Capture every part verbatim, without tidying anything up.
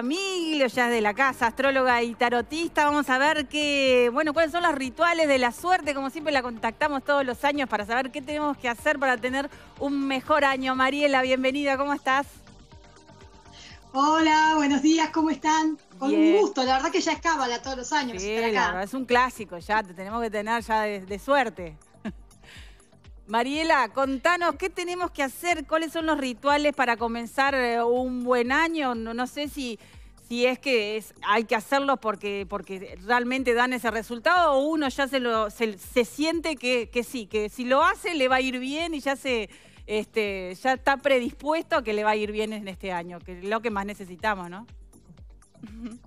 Pittamiglio, ya es de la casa, astróloga y tarotista. Vamos a ver qué, bueno, cuáles son los rituales de la suerte. Como siempre la contactamos todos los años para saber qué tenemos que hacer para tener un mejor año. Mariela, bienvenida, ¿cómo estás? Hola, buenos días, ¿cómo están? Con Bien. Un gusto, la verdad que ya es cábala todos los años. Sí, estar acá. La verdad, es un clásico, ya te tenemos que tener ya de, de suerte. Mariela, contanos, ¿qué tenemos que hacer? ¿Cuáles son los rituales para comenzar un buen año? No, no sé si, si es que es, hay que hacerlos porque, porque realmente dan ese resultado o uno ya se, lo, se, se siente que, que sí, que si lo hace le va a ir bien y ya, se, este, ya está predispuesto a que le va a ir bien en este año, que es lo que más necesitamos, ¿no?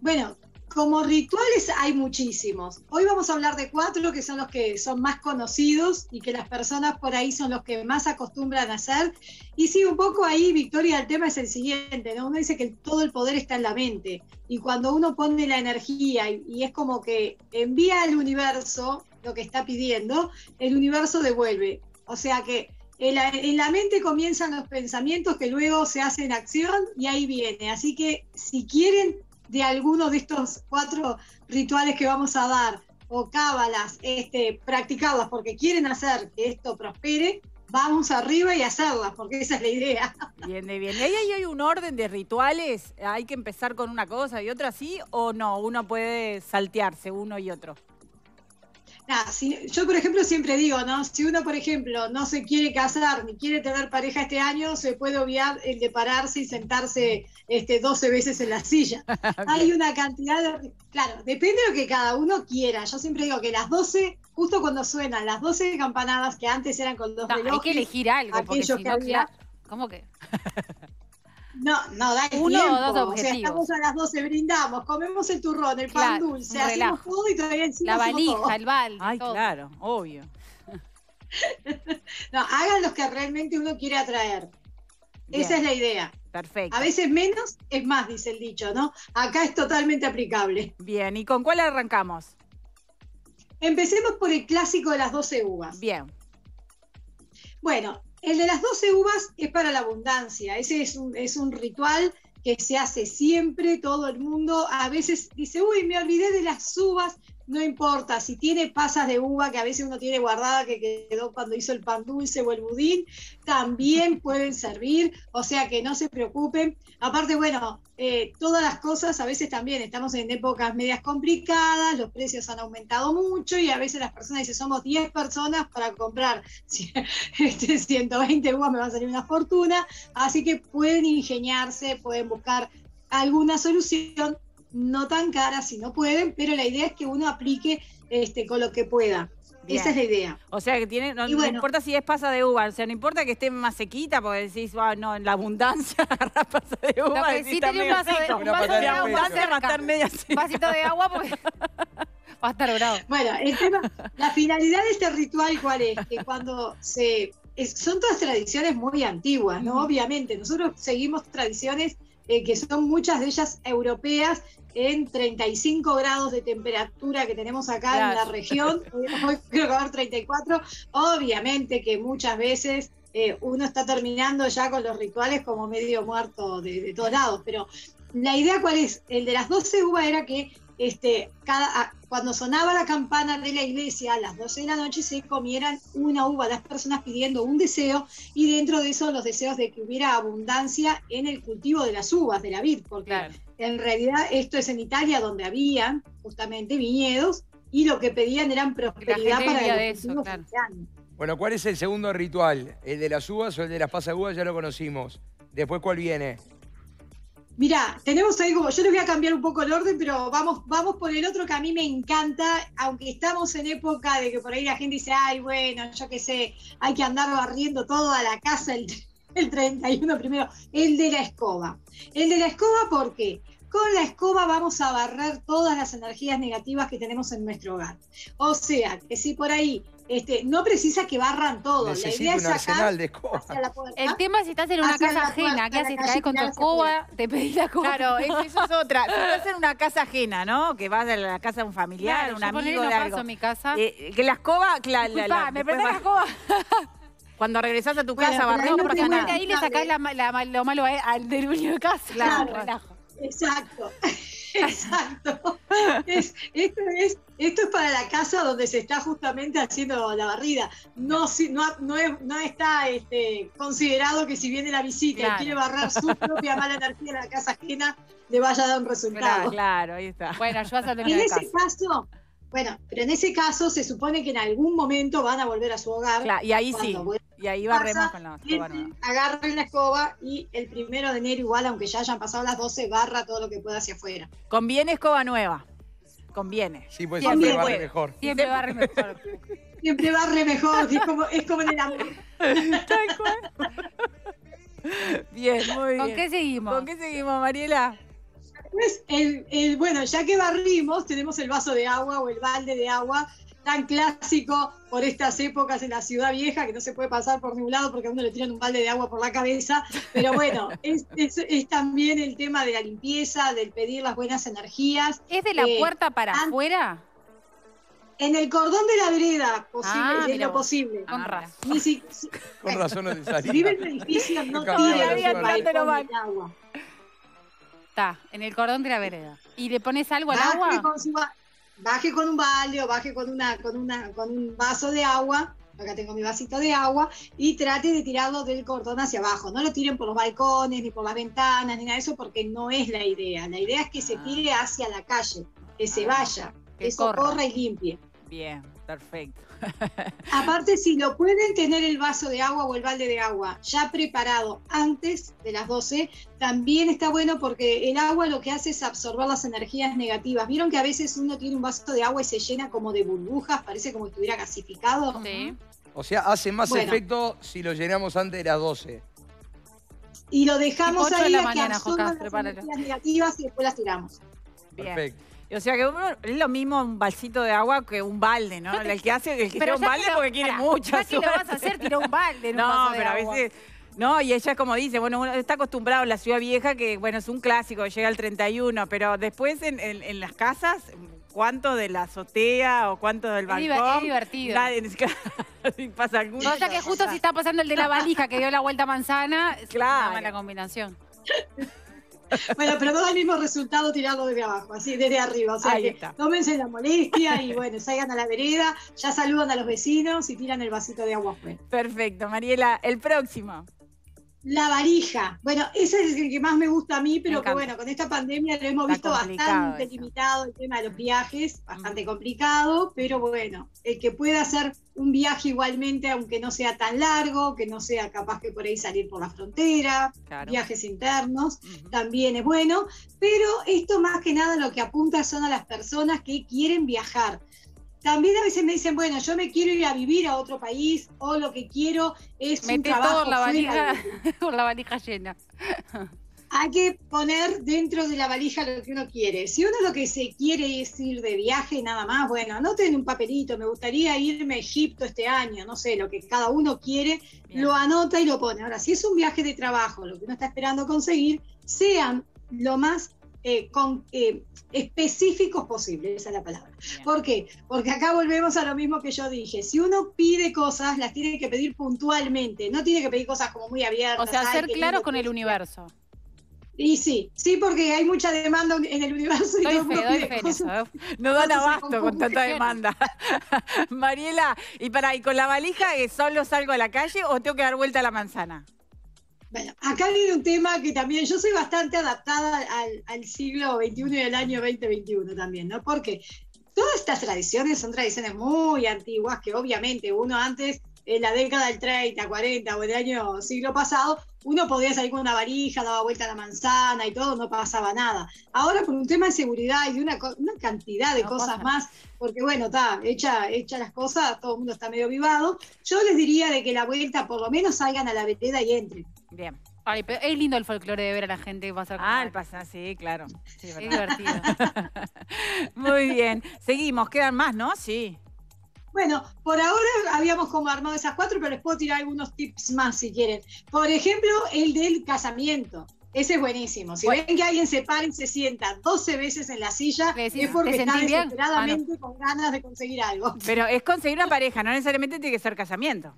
Bueno, como rituales hay muchísimos. Hoy vamos a hablar de cuatro que son los que son más conocidos y que las personas por ahí son los que más acostumbran a hacer. Y sí, un poco ahí, Victoria, el tema es el siguiente, ¿no? Uno dice que todo el poder está en la mente. Y cuando uno pone la energía y, y es como que envía al universo lo que está pidiendo, el universo devuelve. O sea que en la, en la mente comienzan los pensamientos que luego se hacen acción y ahí viene. Así que si quieren de alguno de estos cuatro rituales que vamos a dar, o cábalas, este, practicadas porque quieren hacer que esto prospere, vamos arriba y hacerlas, porque esa es la idea. Bien, bien. ¿Y ahí hay un orden de rituales? ¿Hay que empezar con una cosa y otra así? ¿O no? ¿Uno puede saltearse uno y otro? Nah, si, yo, por ejemplo, siempre digo, ¿no? Si uno, por ejemplo, no se quiere casar ni quiere tener pareja este año, se puede obviar el de pararse y sentarse este, doce veces en la silla. Hay una cantidad de... Claro, depende de lo que cada uno quiera. Yo siempre digo que las doce, justo cuando suenan las doce campanadas, que antes eran con dos no, relojes... Hay que elegir algo, porque si no, había... ¿Cómo que...? No, no, da el Uno tiempo. O, dos o sea, estamos a las doce, brindamos, comemos el turrón, el claro, pan dulce, hacemos todo y todavía encima la valija, todo. El balde. Ay, todo. Claro, obvio. No, hagan los que realmente uno quiere atraer. Bien. Esa es la idea. Perfecto. A veces menos es más, dice el dicho, ¿no? Acá es totalmente aplicable. Bien, ¿y con cuál arrancamos? Empecemos por el clásico de las doce uvas. Bien. Bueno, el de las doce uvas es para la abundancia, ese es un, es un ritual que se hace siempre, todo el mundo a veces dice, uy, me olvidé de las uvas, no importa, si tiene pasas de uva que a veces uno tiene guardada que quedó cuando hizo el pan dulce o el budín, también pueden servir, o sea que no se preocupen, aparte bueno, eh, todas las cosas a veces también estamos en épocas medias complicadas, los precios han aumentado mucho y a veces las personas dicen, somos diez personas para comprar este, ciento veinte uvas, me va a salir una fortuna, así que pueden ingeniarse, pueden buscar alguna solución, no tan caras si no pueden, pero la idea es que uno aplique este, con lo que pueda. Bien. Esa es la idea. O sea, que tiene, no, bueno, no importa si es pasa de uva, o sea, no importa que esté más sequita, porque decís, ah, no, en la abundancia agarrás pasa de uva. No, pero sí tiene un vaso de, un vaso de agua. Va a estar media seca. Vasito de agua, porque va a estar bravo. Bueno, el tema, la finalidad de este ritual, ¿cuál es? Que cuando se... Es, son todas tradiciones muy antiguas, ¿no? Mm. Obviamente, nosotros seguimos tradiciones Eh, que son muchas de ellas europeas, en treinta y cinco grados de temperatura que tenemos acá claro. En la región, hoy creo que va a haber treinta y cuatro, obviamente que muchas veces eh, uno está terminando ya con los rituales como medio muerto de, de todos lados, pero la idea cuál es, el de las doce uvas era que este, cada, cuando sonaba la campana de la iglesia a las doce de la noche se comieran una uva, las personas pidiendo un deseo y dentro de eso los deseos de que hubiera abundancia en el cultivo de las uvas, de la vid, porque claro. En realidad esto es en Italia donde había justamente viñedos y lo que pedían eran prosperidad para el cultivo claro. Bueno, ¿cuál es el segundo ritual? ¿El de las uvas o el de las pasas uvas? Ya lo conocimos. Después, ¿cuál viene? Mirá, tenemos ahí como, yo les voy a cambiar un poco el orden, pero vamos, vamos por el otro que a mí me encanta, aunque estamos en época de que por ahí la gente dice, ay, bueno, yo qué sé, hay que andar barriendo toda la casa el, el treinta y uno primero, el de la escoba. El de la escoba, ¿por qué? Con la escoba vamos a barrer todas las energías negativas que tenemos en nuestro hogar. O sea, que si por ahí... Este, no precisa que barran todo. Necesito la idea es sacar de hacia la puerta. El tema es si estás en una casa ajena, ¿qué haces? Traes con tu escoba, te pedís la escoba. Claro, eso es otra. Si estás en una casa ajena, ¿no? Que vas a la casa de un familiar, claro, un amigo, no de algo. En mi casa. Eh, que la escoba, la, la, la, me prendés la escoba. Cuando regresás a tu bueno, casa, barré no, porque ahí le sacás la, la, la, lo malo al deruño de casa. Claro, claro. Relajo. Exacto, exacto. Es, esto, es, esto es para la casa donde se está justamente haciendo la barrida. No, no, no, es, no está este, considerado que si viene la visita y claro. quiere barrar su propia mala energía en la casa ajena, le vaya a dar un resultado. Claro, claro, ahí está. Bueno, yo hasta terminar en ese caso. Bueno, pero en ese caso se supone que en algún momento van a volver a su hogar. Claro, y ahí sí, y ahí barremos con la escoba. Agarren la escoba y el primero de enero igual, aunque ya hayan pasado las doce, barra todo lo que pueda hacia afuera. Conviene escoba nueva, conviene. Sí, pues siempre, siempre barre mejor. Siempre barre mejor. Siempre barre mejor, es como, es como en el amor. Tal cual. Bien, muy bien. ¿Con qué seguimos? ¿Con qué seguimos, Mariela? Pues el, el, bueno, ya que barrimos, tenemos el vaso de agua o el balde de agua, tan clásico por estas épocas en la Ciudad Vieja, que no se puede pasar por ningún lado porque a uno le tiran un balde de agua por la cabeza, pero bueno, es, es, es también el tema de la limpieza, del pedir las buenas energías. ¿Es de la eh, puerta para afuera? En el cordón de la vereda, posible, ah, es lo posible. Con razón. Si, si, con razón no te Si vive en el edificio, no tira el balde de agua. Está, en el cordón de la vereda. ¿Y le pones algo al agua? Con su, baje con un balde o baje con, una, con, una, con un vaso de agua. Acá tengo mi vasito de agua. Y trate de tirarlo del cordón hacia abajo. No lo tiren por los balcones, ni por las ventanas, ni nada de eso, porque no es la idea. La idea es que ah. se tire hacia la calle, que ah, se vaya, que eso corra. corra y limpie. Bien, perfecto. Aparte, si lo pueden tener el vaso de agua o el balde de agua ya preparado antes de las doce, también está bueno porque el agua lo que hace es absorber las energías negativas. ¿Vieron que a veces uno tiene un vaso de agua y se llena como de burbujas? Parece como si estuviera gasificado. Sí. O sea, hace más bueno, efecto si lo llenamos antes de las doce. Y lo dejamos ahí a que absorban las energías negativas y después las tiramos. Bien. Perfecto. O sea que uno, es lo mismo un vasito de agua que un balde, ¿no? Te, el que hace el que tira un balde lo, porque quiere mucho. ¿Qué lo vas a hacer? Tira un balde. No, un vaso pero de agua. A veces. No, y ella, como dice, bueno, uno está acostumbrado a la Ciudad Vieja, que bueno, es un clásico, llega el treinta y uno, pero después en, en, en las casas, ¿cuánto de la azotea o cuánto del balcón? Es divertido. La, en, pasa alguna, no, o sea que justo o sea. si está pasando el de la valija que dio la vuelta a manzana, es claro. una mala combinación. Bueno, pero no da el mismo resultado tirarlo desde abajo, así, desde arriba. O sea, que tómense la molestia y bueno, salgan a la vereda, ya saludan a los vecinos y tiran el vasito de agua afuera. Perfecto, Mariela. El próximo. La varija. Bueno, ese es el que más me gusta a mí, pero que bueno, con esta pandemia lo hemos visto bastante limitado, el tema de los viajes, bastante complicado, pero bueno, el que pueda hacer un viaje igualmente, aunque no sea tan largo, que no sea capaz que por ahí salir por la frontera, claro. viajes internos, uh-huh. también es bueno, pero esto más que nada lo que apunta son a las personas que quieren viajar. También a veces me dicen, bueno, yo me quiero ir a vivir a otro país o lo que quiero es Meté un trabajo. Todo la valija, con la valija llena. Hay que poner dentro de la valija lo que uno quiere. Si uno lo que se quiere es ir de viaje nada más, bueno, anoten un papelito, me gustaría irme a Egipto este año, no sé, lo que cada uno quiere, Bien. lo anota y lo pone. Ahora, si es un viaje de trabajo, lo que uno está esperando conseguir, sean lo más Eh, con, eh, específicos posibles, esa es la palabra. Bien. ¿Por qué? Porque acá volvemos a lo mismo que yo dije. Si uno pide cosas, las tiene que pedir puntualmente. No tiene que pedir cosas como muy abiertas. O sea, ser claro con el universo. Y sí, sí, porque hay mucha demanda en el universo. Y todo fe, mundo pide fe, cosas. No dan abasto con tanta demanda. Mariela, y para, ¿y con la valija solo salgo a la calle o tengo que dar vuelta a la manzana? Bueno, acá viene un tema que también, yo soy bastante adaptada al, al siglo veintiuno y al año veinte veintiuno también, ¿no? Porque todas estas tradiciones son tradiciones muy antiguas que obviamente uno antes, en la década del treinta, cuarenta o el año siglo pasado, uno podía salir con una varija, daba vuelta a la manzana y todo, no pasaba nada. Ahora por un tema de seguridad y una, una cantidad de no cosas pasa. más, porque bueno, está, hecha, hecha las cosas, todo el mundo está medio vivado, yo les diría de que la vuelta por lo menos salgan a la vereda y entren. Bien. Ay, pero es lindo el folclore de ver a la gente que pasa. Ah, el pasar, sí, claro. Sí, es divertido. Muy bien. Seguimos, quedan más, ¿no? Sí. Bueno, por ahora habíamos como armado esas cuatro, pero les puedo tirar algunos tips más si quieren. Por ejemplo, el del casamiento. Ese es buenísimo. Si bueno. ven que alguien se para y se sienta doce veces en la silla, decís, es porque está desesperadamente ah, no. con ganas de conseguir algo. Pero es conseguir una pareja, no necesariamente tiene que ser casamiento.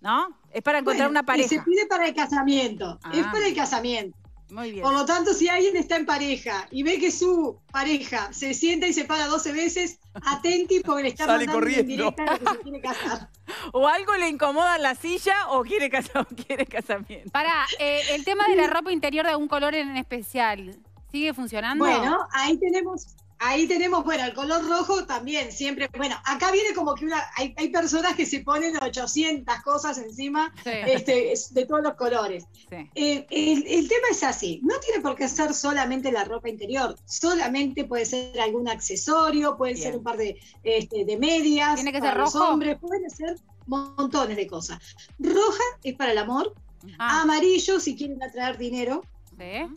¿No? Es para encontrar bueno, una pareja. Y se pide para el casamiento. Ah. Es para el casamiento. Muy bien. Por lo tanto, si alguien está en pareja y ve que su pareja se sienta y se para doce veces, atenti porque le está sale mandando en directa lo que se quiere casar. O algo le incomoda la silla o quiere, casa, o quiere casamiento. Pará, eh, el tema de la ropa interior de algún color en especial, ¿sigue funcionando? Bueno, ahí tenemos... Ahí tenemos, bueno, el color rojo también siempre, bueno, acá viene como que una, hay, hay personas que se ponen ochocientas cosas encima, sí, este, de todos los colores. Sí. Eh, el, el tema es así, no tiene por qué ser solamente la ropa interior, solamente puede ser algún accesorio, pueden bien, ser un par de, este, de medias, tiene que ser rojo, los hombres, pueden ser montones de cosas. Roja es para el amor, ah, amarillo si quieren atraer dinero, ¿eh?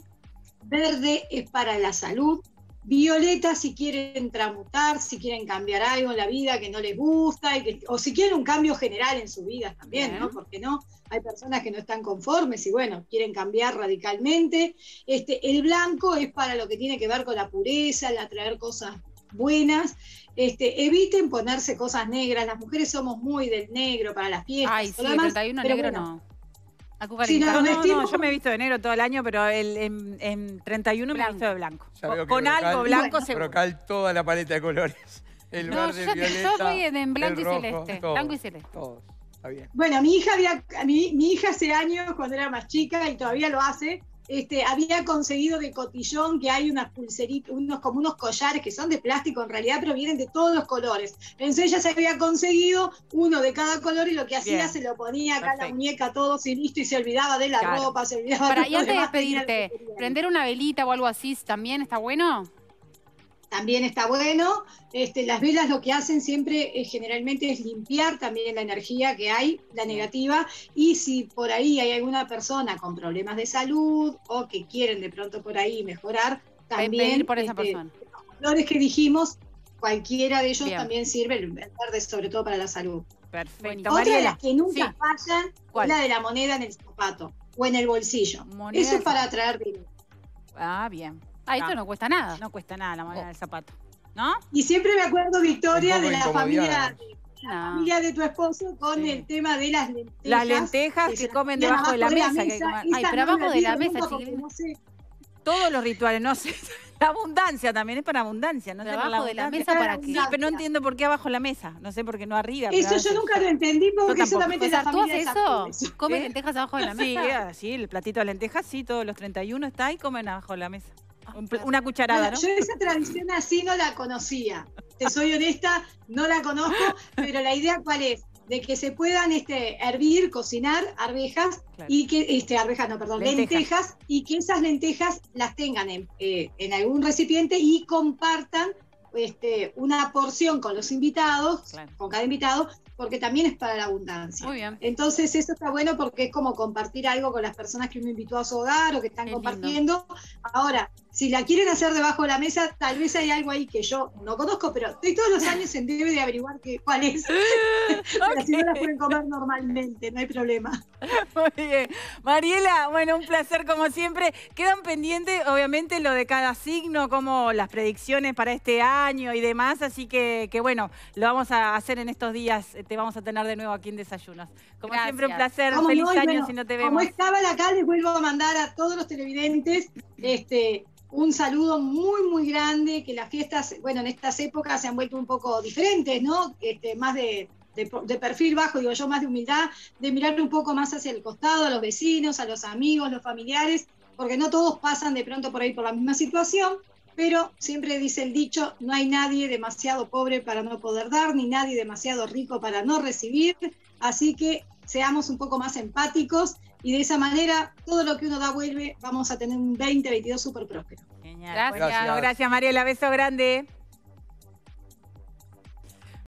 Verde es para la salud, violeta si quieren tramutar, si quieren cambiar algo en la vida que no les gusta, y que, o si quieren un cambio general en su vida también, ¿no? Porque no, hay personas que no están conformes y bueno, quieren cambiar radicalmente. Este, el blanco es para lo que tiene que ver con la pureza, el atraer cosas buenas. Este, eviten ponerse cosas negras, las mujeres somos muy del negro para las fiestas. Ay, sí, demás, treinta y uno negro bueno, no. Si no, no, yo me he visto de negro todo el año, pero el, en, en treinta y uno blanco, me he visto de blanco. Con, con algo blanco bueno, seguro. Brocal toda la paleta de colores. El no, verde, yo, violeta, yo soy en blanco y rojo, celeste. Todos, blanco y celeste. Todos. Está bien. Bueno, mi hija, había, mi, mi hija hace años, cuando era más chica, y todavía lo hace, este, había conseguido de cotillón que hay unas pulseritas, unos, como unos collares que son de plástico en realidad, pero vienen de todos los colores. Entonces ella se había conseguido uno de cada color y lo que hacía bien, se lo ponía acá perfecto, a la muñeca, todo y listo, y se olvidaba de la claro, ropa, se olvidaba para, de todo. Y antes de despedirte, prender una velita o algo así, ¿también está bueno? También está bueno. Este, las velas lo que hacen siempre eh, generalmente es limpiar también la energía que hay, la negativa, y si por ahí hay alguna persona con problemas de salud o que quieren de pronto por ahí mejorar, también por esa este, persona. Los colores que dijimos, cualquiera de ellos bien, también sirve, el verde sobre todo para la salud. Perfecto. Otra Mariela, de las que nunca sí, fallan ¿cuál? Es la de la moneda en el zapato o en el bolsillo. Moneda eso es para atraer dinero. Ah, bien. Ah, esto no cuesta nada. No cuesta nada la moneda oh, del zapato, ¿no? Y siempre me acuerdo, Victoria, de la familia de, no, la familia de tu esposo con sí, el tema de las lentejas. Las lentejas que comen debajo de la mesa. mesa que comen... Ay, pero abajo de la mesa. Que... No sé. Todos los rituales, no sé. La abundancia también es para abundancia, ¿no? Pero abajo la de la mesa para qué. Sí, pero no entiendo por qué abajo la mesa, no sé por qué no arriba. Eso yo nunca lo entendí porque solamente la familia de eso. ¿Comen ¿Eh? lentejas abajo de la mesa? Sí, sí, el platito de lentejas, sí, todos los treinta y uno está y comen abajo de la mesa. Una cucharada, bueno, ¿no? Yo esa tradición así no la conocía. Te soy honesta, no la conozco, pero la idea ¿cuál es? De que se puedan este, hervir, cocinar arvejas claro, y que este arvejas no, perdón, lentejas, lentejas y que esas lentejas las tengan en, eh, en algún recipiente y compartan este, una porción con los invitados, claro, con cada invitado, porque también es para la abundancia. Muy bien. Entonces eso está bueno porque es como compartir algo con las personas que uno invitó a su hogar o que están qué compartiendo. Lindo. Ahora, si la quieren hacer debajo de la mesa, tal vez hay algo ahí que yo no conozco, pero estoy todos los años en debe de averiguar que, cuál es. Pero okay, si no la pueden comer normalmente, no hay problema. Muy bien. Mariela, bueno, un placer como siempre. Quedan pendientes, obviamente, lo de cada signo, como las predicciones para este año y demás, así que, que bueno, lo vamos a hacer en estos días. Te vamos a tener de nuevo aquí en Desayunos. Como gracias, siempre, un placer. Vamos, feliz no, año bueno, si no te vemos. Como estaba acá, les vuelvo a mandar a todos los televidentes este... un saludo muy, muy grande, que las fiestas, bueno, en estas épocas se han vuelto un poco diferentes, ¿no? Este, más de, de, de perfil bajo, digo yo, más de humildad, de mirarle un poco más hacia el costado, a los vecinos, a los amigos, los familiares, porque no todos pasan de pronto por ahí por la misma situación, pero siempre dice el dicho, no hay nadie demasiado pobre para no poder dar, ni nadie demasiado rico para no recibir, así que seamos un poco más empáticos, y de esa manera, todo lo que uno da vuelve, vamos a tener un veinte veintidós súper próspero. Genial. Gracias, gracias, gracias Mariela. Beso grande.